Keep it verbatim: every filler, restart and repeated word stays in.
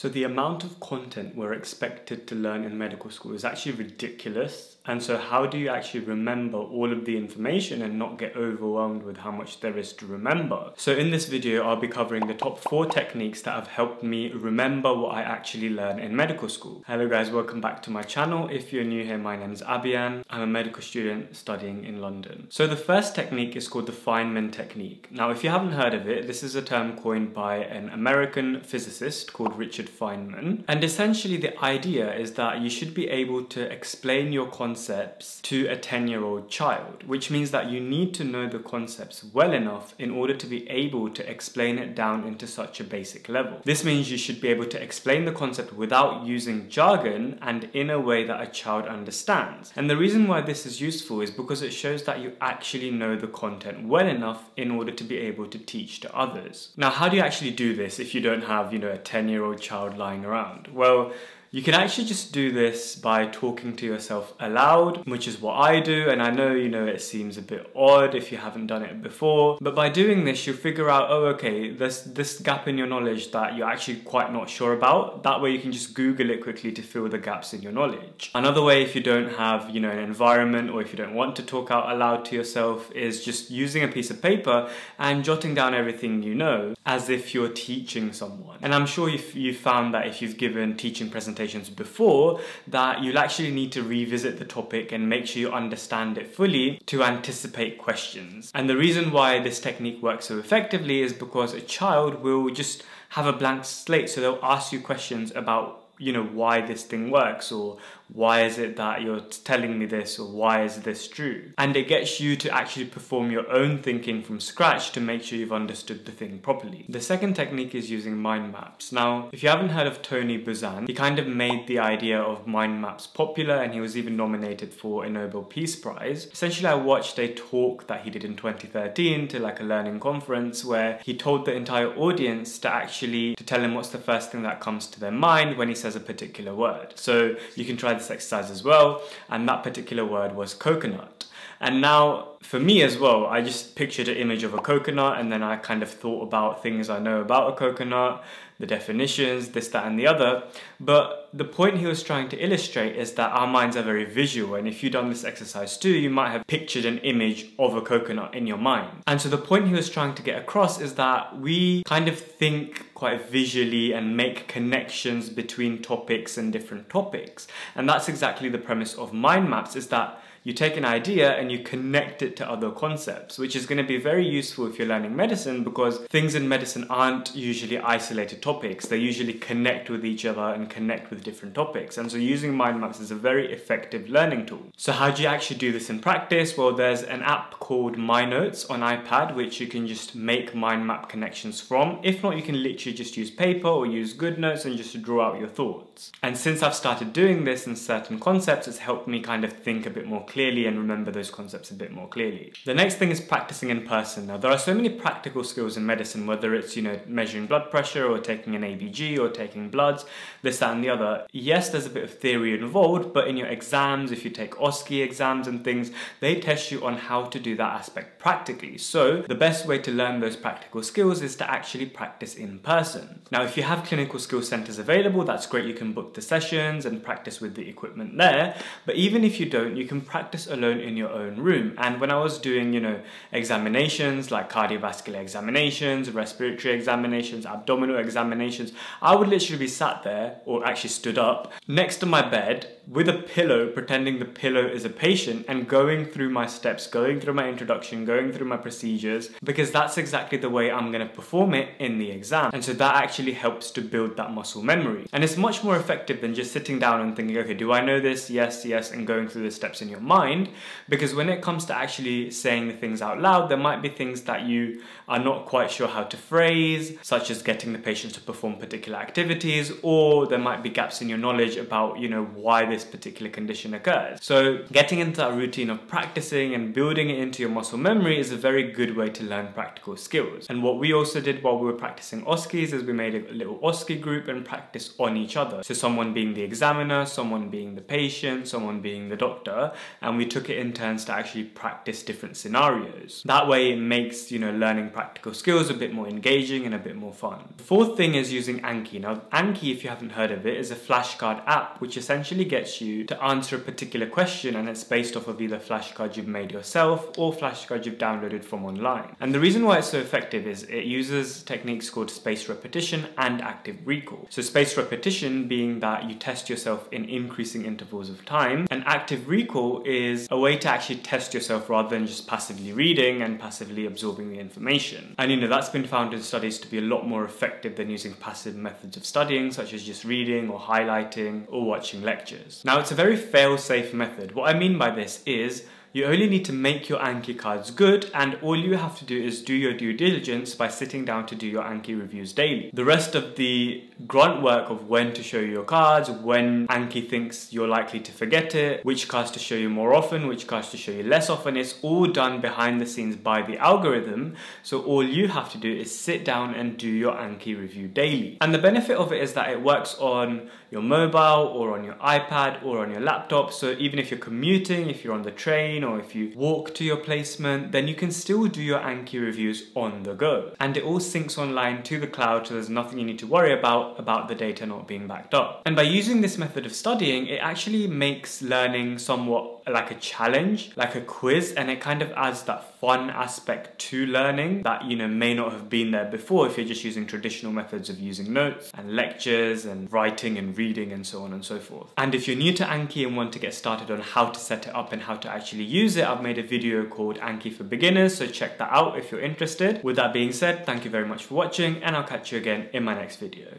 So the amount of content we're expected to learn in medical school is actually ridiculous. And so how do you actually remember all of the information and not get overwhelmed with how much there is to remember? So in this video, I'll be covering the top four techniques that have helped me remember what I actually learned in medical school. Hello guys, welcome back to my channel. If you're new here, my name is Abhiyan. I'm a medical student studying in London. So the first technique is called the Feynman technique. Now, if you haven't heard of it, this is a term coined by an American physicist called Richard Feynman. And essentially the idea is that you should be able to explain your concepts Concepts to a ten-year-old child, which means that you need to know the concepts well enough in order to be able to explain it down into such a basic level. This means you should be able to explain the concept without using jargon and in a way that a child understands. And the reason why this is useful is because it shows that you actually know the content well enough in order to be able to teach to others. Now, how do you actually do this if you don't have, you know, a ten-year-old child lying around? Well, you can actually just do this by talking to yourself aloud, which is what I do. And I know, you know, it seems a bit odd if you haven't done it before, but by doing this, you'll figure out, oh, okay, there's this gap in your knowledge that you're actually quite not sure about. That way you can just Google it quickly to fill the gaps in your knowledge. Another way, if you don't have, you know, an environment or if you don't want to talk out aloud to yourself, is just using a piece of paper and jotting down everything you know as if you're teaching someone. And I'm sure you've, you've found that if you've given teaching presentations before, that you'll actually need to revisit the topic and make sure you understand it fully to anticipate questions. And the reason why this technique works so effectively is because a child will just have a blank slate, so they'll ask you questions about, you know, why this thing works, or why is it that you're telling me this, or why is this true? And it gets you to actually perform your own thinking from scratch to make sure you've understood the thing properly. The second technique is using mind maps. Now, if you haven't heard of Tony Buzan, he kind of made the idea of mind maps popular, and he was even nominated for a Nobel Peace Prize. Essentially, I watched a talk that he did in twenty thirteen to like a learning conference where he told the entire audience to actually to tell him what's the first thing that comes to their mind when he says a particular word. So you can try this exercise as well, and that particular word was coconut. And now, for me as well, I just pictured an image of a coconut, and then I kind of thought about things I know about a coconut, the definitions, this, that, and the other. But the point he was trying to illustrate is that our minds are very visual, and if you've done this exercise too, you might have pictured an image of a coconut in your mind. And so the point he was trying to get across is that we kind of think quite visually and make connections between topics and different topics. And that's exactly the premise of mind maps, is that you take an idea and you connect it to other concepts, which is going to be very useful if you're learning medicine, because things in medicine aren't usually isolated topics. They usually connect with each other and connect with different topics. And so using mind maps is a very effective learning tool. So how do you actually do this in practice? Well, there's an app called My Notes on iPad, which you can just make mind map connections from. If not, you can literally just use paper or use GoodNotes and just draw out your thoughts. And since I've started doing this in certain concepts, it's helped me kind of think a bit more clearly and remember those concepts a bit more clearly. The next thing is practicing in person. Now, there are so many practical skills in medicine, whether it's, you know, measuring blood pressure or taking an A B G or taking bloods, this, that, and the other. Yes, there's a bit of theory involved, but in your exams, if you take O S C E exams and things, they test you on how to do that aspect practically. So the best way to learn those practical skills is to actually practice in person. Now, if you have clinical skill centers available, that's great. You can book the sessions and practice with the equipment there. But even if you don't, you can practice practice alone in your own room. And when I was doing, you know, examinations like cardiovascular examinations, respiratory examinations, abdominal examinations, I would literally be sat there, or actually stood up next to my bed with a pillow, pretending the pillow is a patient, and going through my steps, going through my introduction, going through my procedures, because that's exactly the way I'm going to perform it in the exam. And so that actually helps to build that muscle memory. And it's much more effective than just sitting down and thinking, okay, do I know this? Yes, yes, and going through the steps in your mind. mind because when it comes to actually saying the things out loud, there might be things that you are not quite sure how to phrase, such as getting the patient to perform particular activities, or there might be gaps in your knowledge about, you know, why this particular condition occurs. So getting into that routine of practicing and building it into your muscle memory is a very good way to learn practical skills. And what we also did while we were practicing O S C Es is we made a little O S C E group and practiced on each other. So someone being the examiner, someone being the patient, someone being the doctor, and we took it in turns to actually practice different scenarios. That way it makes, you know, learning practical skills a bit more engaging and a bit more fun. The fourth thing is using Anki. Now Anki, if you haven't heard of it, is a flashcard app which essentially gets you to answer a particular question, and it's based off of either flashcards you've made yourself or flashcards you've downloaded from online. And the reason why it's so effective is it uses techniques called spaced repetition and active recall. So spaced repetition being that you test yourself in increasing intervals of time, and active recall is a way to actually test yourself rather than just passively reading and passively absorbing the information. And you know, that's been found in studies to be a lot more effective than using passive methods of studying, such as just reading or highlighting or watching lectures. Now it's a very fail-safe method. What I mean by this is you only need to make your Anki cards good, and all you have to do is do your due diligence by sitting down to do your Anki reviews daily. The rest of the grunt work of when to show you your cards, when Anki thinks you're likely to forget it, which cards to show you more often, which cards to show you less often, it's all done behind the scenes by the algorithm. So all you have to do is sit down and do your Anki review daily. And the benefit of it is that it works on your mobile or on your iPad or on your laptop. So even if you're commuting, if you're on the train, or if you walk to your placement, then you can still do your Anki reviews on the go. And it all syncs online to the cloud, so there's nothing you need to worry about about the data not being backed up. And by using this method of studying, it actually makes learning somewhat like a challenge, like a quiz, and it kind of adds that fun aspect to learning that, you know, may not have been there before if you're just using traditional methods of using notes and lectures and writing and reading and so on and so forth. And if you're new to Anki and want to get started on how to set it up and how to actually use it, I've made a video called Anki for Beginners, so check that out if you're interested. With that being said, thank you very much for watching, and I'll catch you again in my next video.